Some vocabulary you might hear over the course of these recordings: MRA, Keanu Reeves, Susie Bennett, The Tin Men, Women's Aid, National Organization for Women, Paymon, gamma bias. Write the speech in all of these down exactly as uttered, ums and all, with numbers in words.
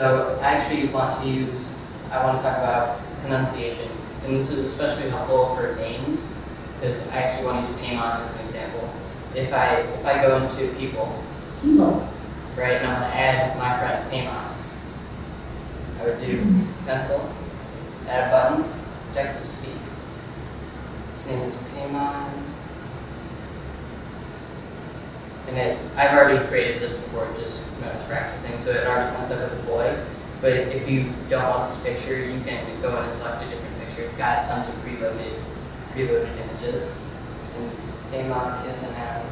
So I actually want to use, I want to talk about pronunciation. And this is especially helpful for names, because I actually want to use Paymon as an example. If I if I go into people, people, right, and I want to add my friend Paymon, I would do pencil, add a button, text to speak. His name is Paymon. And it, I've already created this before, just when I was practicing, so it already comes up with a boy. But if you don't want this picture, you can go in and select a different picture. It's got tons of preloaded, preloaded images. And Paymon is an app.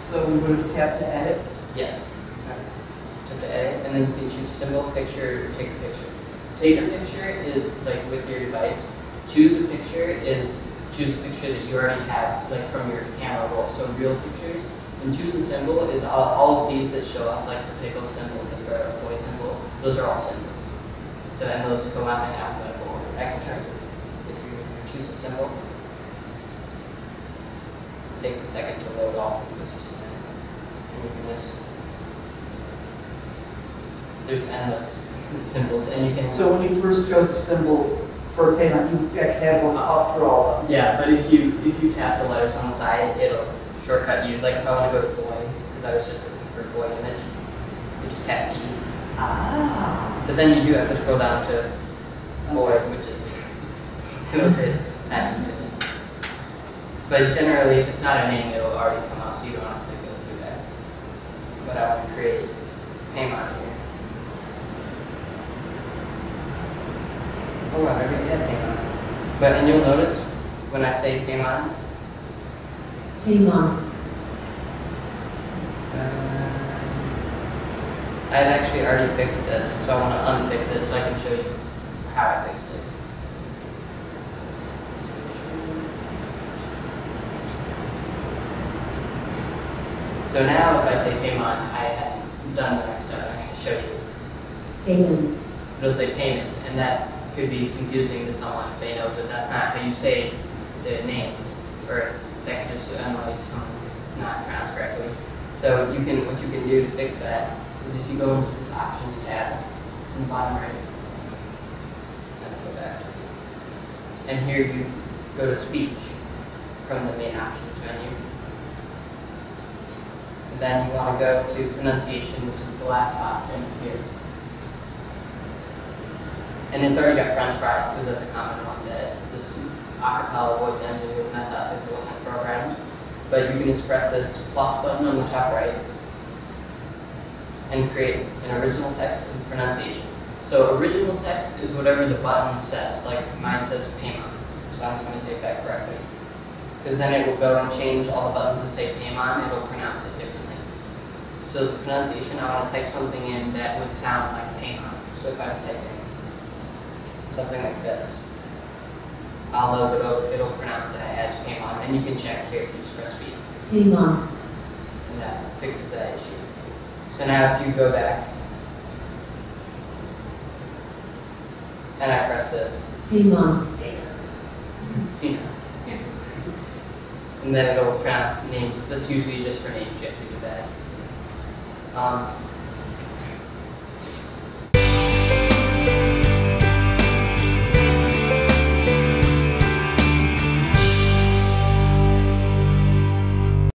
So we would have tapped to edit? Yes. Okay. Tap to edit, and then you can choose symbol, picture, or take a picture. Take a picture is like with your device. Choose a picture is choose a picture that you already have, like from your camera roll, so real pictures. And choose a symbol is all, all of these that show up, like the pickle symbol, the boy symbol, those are all symbols. So, and those go out in alphabetical order. I can try to, if you choose a symbol, it takes a second to load off because there's endless. There's endless symbols, and you can. So when you first chose a symbol for a payment, you actually had one up through all of them. Yeah, but if you if you tap the letters on the side, it'll shortcut you. Like if I want to go to boy, because I was just looking for a boy image, you just tap E. Ah. But then you do have to scroll down to boy, which is a little bit time consuming. But generally, if it's not a name, it'll already come out, so you don't have to go through that. But I want to create Paymon here. Oh, I already had Paymon. But and you'll notice when I say Paymon. Paymon. Uh, I had actually already fixed this, so I want to unfix it so I can show you how I fixed it. So now if I say Paymon, I have done the next step, and I can show you. Payment. It'll say payment, and that could be confusing to someone if they know that that's not how you say the name, or if that could just unlike some, it's not pronounced correctly. So you can, what you can do to fix that is if you go into this options tab in the bottom right, and go back, and here you go to speech from the main options menu. And then you want to go to pronunciation, which is the last option here. And it's already got French fries because that's a common one that this acapella voice engine would mess up if it wasn't programmed. But you can just press this plus button on the top right and create an original text and pronunciation. So original text is whatever the button says, like mine says Paymon. So I'm just going to take that correctly. Because then it will go and change all the buttons that say Paymon, it will pronounce it differently. So the pronunciation, I want to type something in that would sound like Paymon. So if I was typing something like this, although it'll, it'll pronounce that as Paymon, and you can check here if you just press speed. Paymon. And that fixes that issue. So now if you go back, and I press this. Paymon. Sina. Sina. Yeah. And then it'll pronounce names. That's usually just for names, you have to do that. Um,